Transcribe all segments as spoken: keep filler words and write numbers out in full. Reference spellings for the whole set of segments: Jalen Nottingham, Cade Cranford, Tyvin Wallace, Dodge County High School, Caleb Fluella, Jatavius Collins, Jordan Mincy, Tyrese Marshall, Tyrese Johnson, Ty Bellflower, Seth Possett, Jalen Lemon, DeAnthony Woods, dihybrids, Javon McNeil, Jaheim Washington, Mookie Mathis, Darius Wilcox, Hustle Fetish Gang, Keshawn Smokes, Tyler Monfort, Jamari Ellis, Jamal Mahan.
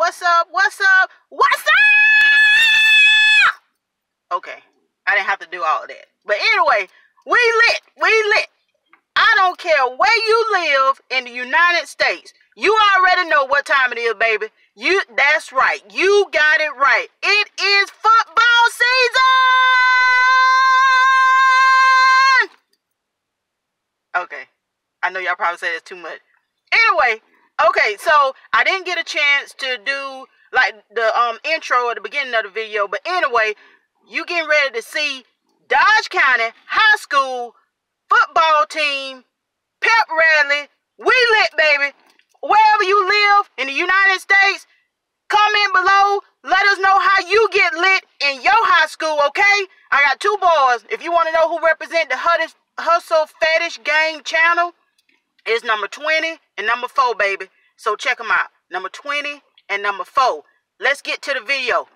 What's up? What's up? What's up? Okay. I didn't have to do all of that. But anyway, we lit. We lit. I don't care where you live in the United States. You already know what time it is, baby. You that's right. You got it right. It is football season. Okay. I know y'all probably say that's too much. Anyway, okay, so I didn't get a chance to do like the um intro at the beginning of the video, but anyway, you getting ready to see Dodge County High School football team pep rally. We lit, baby. Wherever you live in the United States, comment below. Let us know how you get lit in your high school, okay? I got two boys. If you want to know who represent the Hustle Fetish Gang channel, it's number twenty and number four, baby. So check them out. Number twenty and number four. Let's get to the video.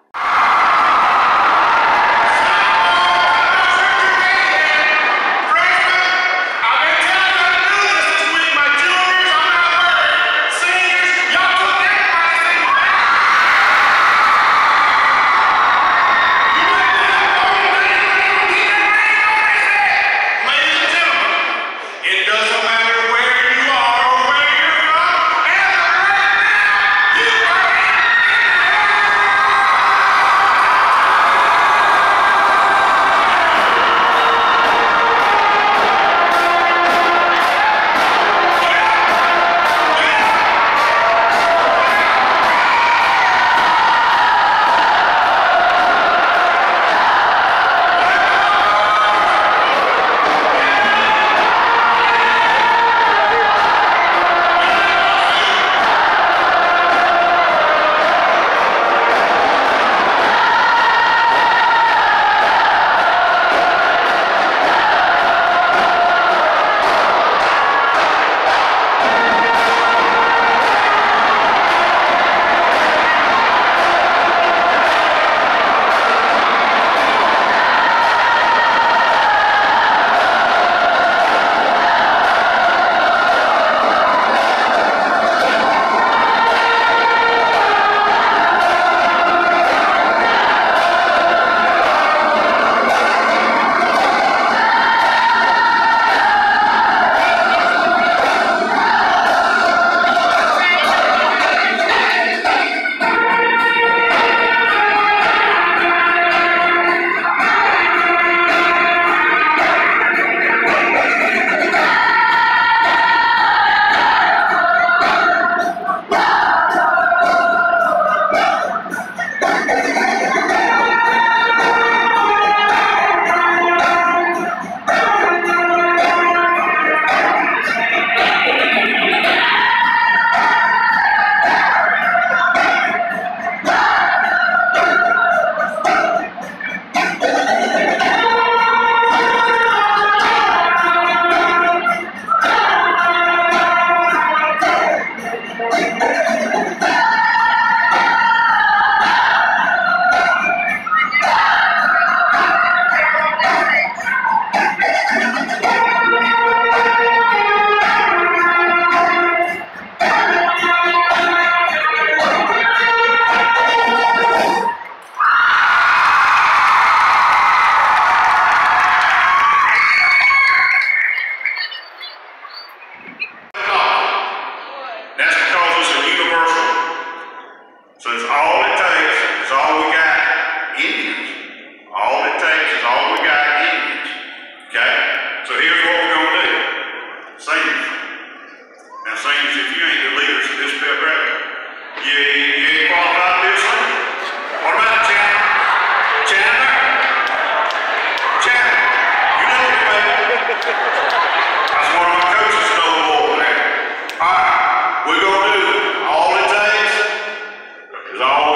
No.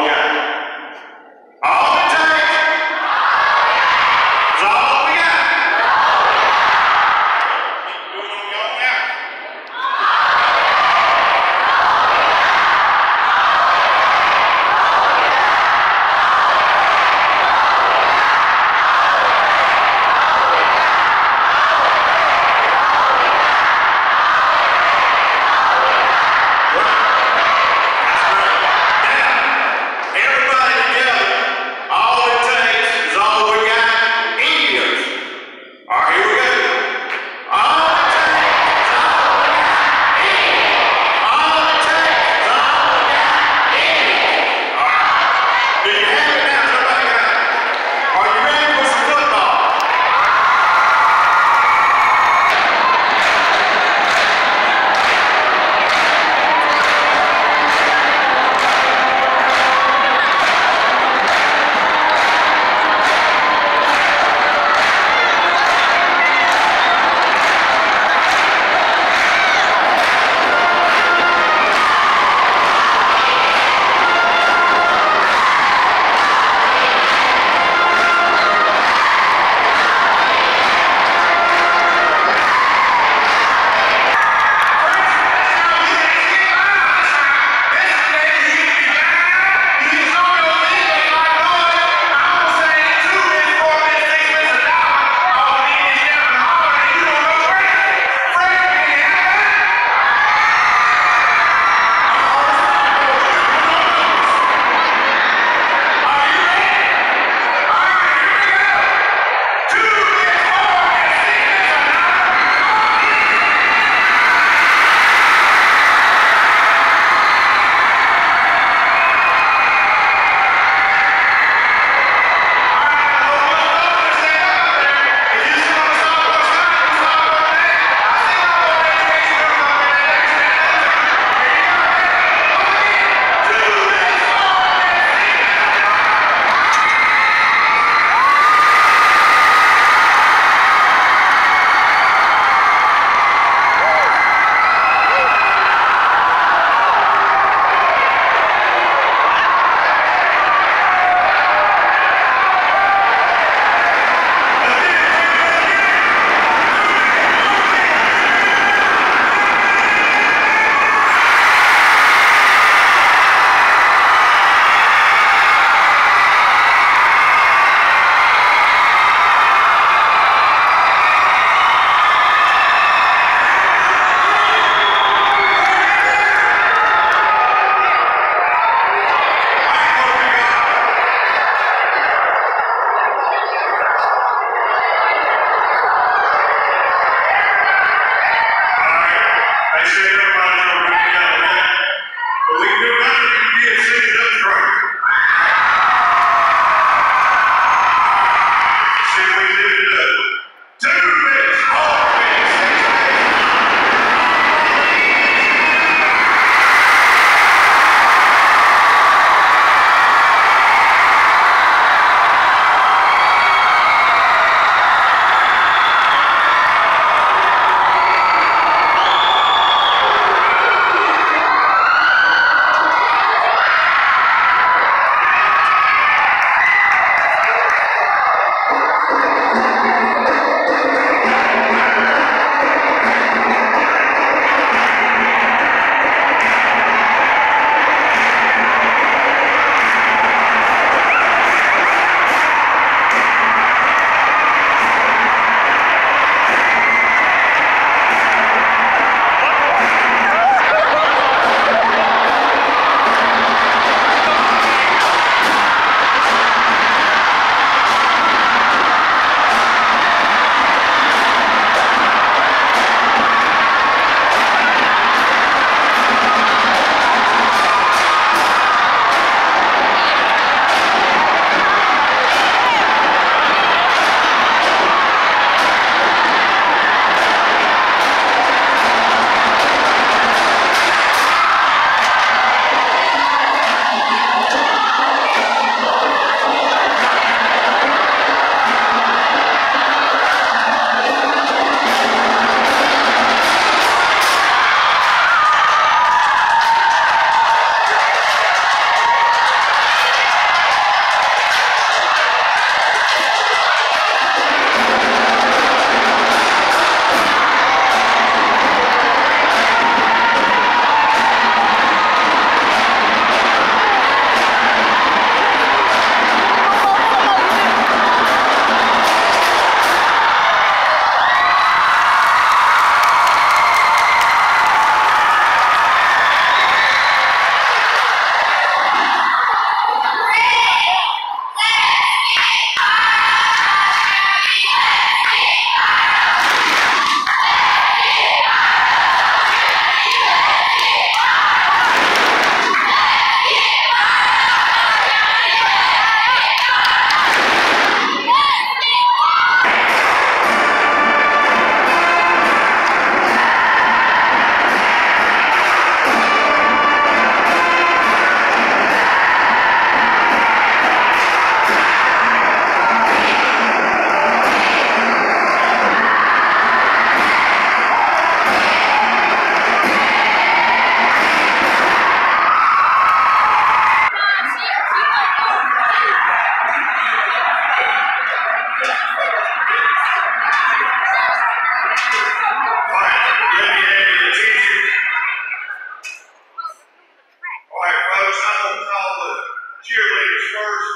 cheerleaders first.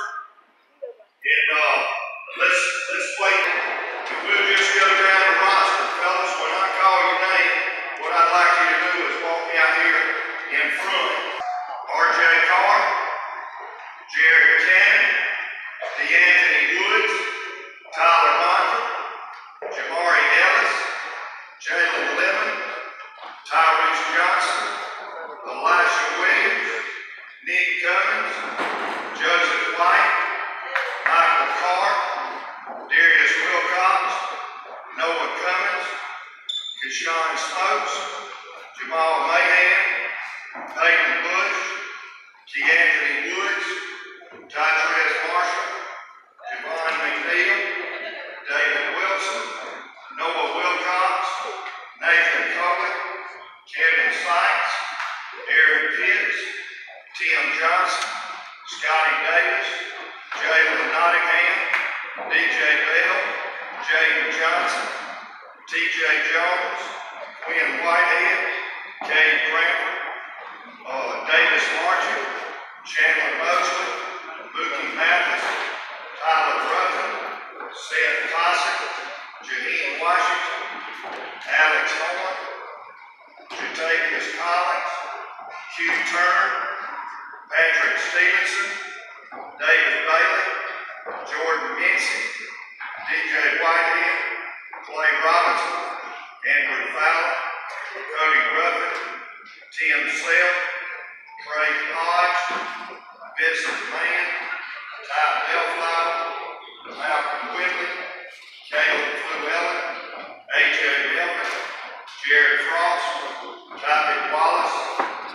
And uh, let's let's wait. We'll just go down the roster, fellas. When I call your name, what I'd like you to do is walk me out here in front. R J Carr, Jared Cannon, DeAnthony Woods, Tyler Monfort, Jamari Ellis, Jalen Lemon, Tyrese Johnson, Elisha Williams, Nick Cummins, Joseph White, Michael Carr, Darius Wilcox, Noah Cummins, Keshawn Smokes, Jamal Mahan, Peyton Bush, DeAnthony Woods, Tyrese Marshall, Javon McNeil, David Wilson, Noah Wilcox, Nathan Cohen, Kevin Sykes, Aaron Pitts, Tim Johnson, Scotty Davis, Jalen Nottingham, D J Bell, Jaden Johnson, T J Jones, Quinn Whitehead, Cade Cranford, uh, Davis Marchant, Chandler Mosley, Mookie Mathis, Tyler Ruffin, Seth Possett, Jaheim Washington, Alex Horn, Jatavius Collins, Q Turner, Patrick Stevenson, David Bailey, Jordan Mincy, D J Whitehead, Clay Robinson, Andrew Fowler, Cody Ruffin, Tim Self, Craig Hodge, Vincent Mann, Ty Bellflower, Malcolm Whitley, Caleb Fluella, A J Elton, Jared Frost, Tyvin Wallace,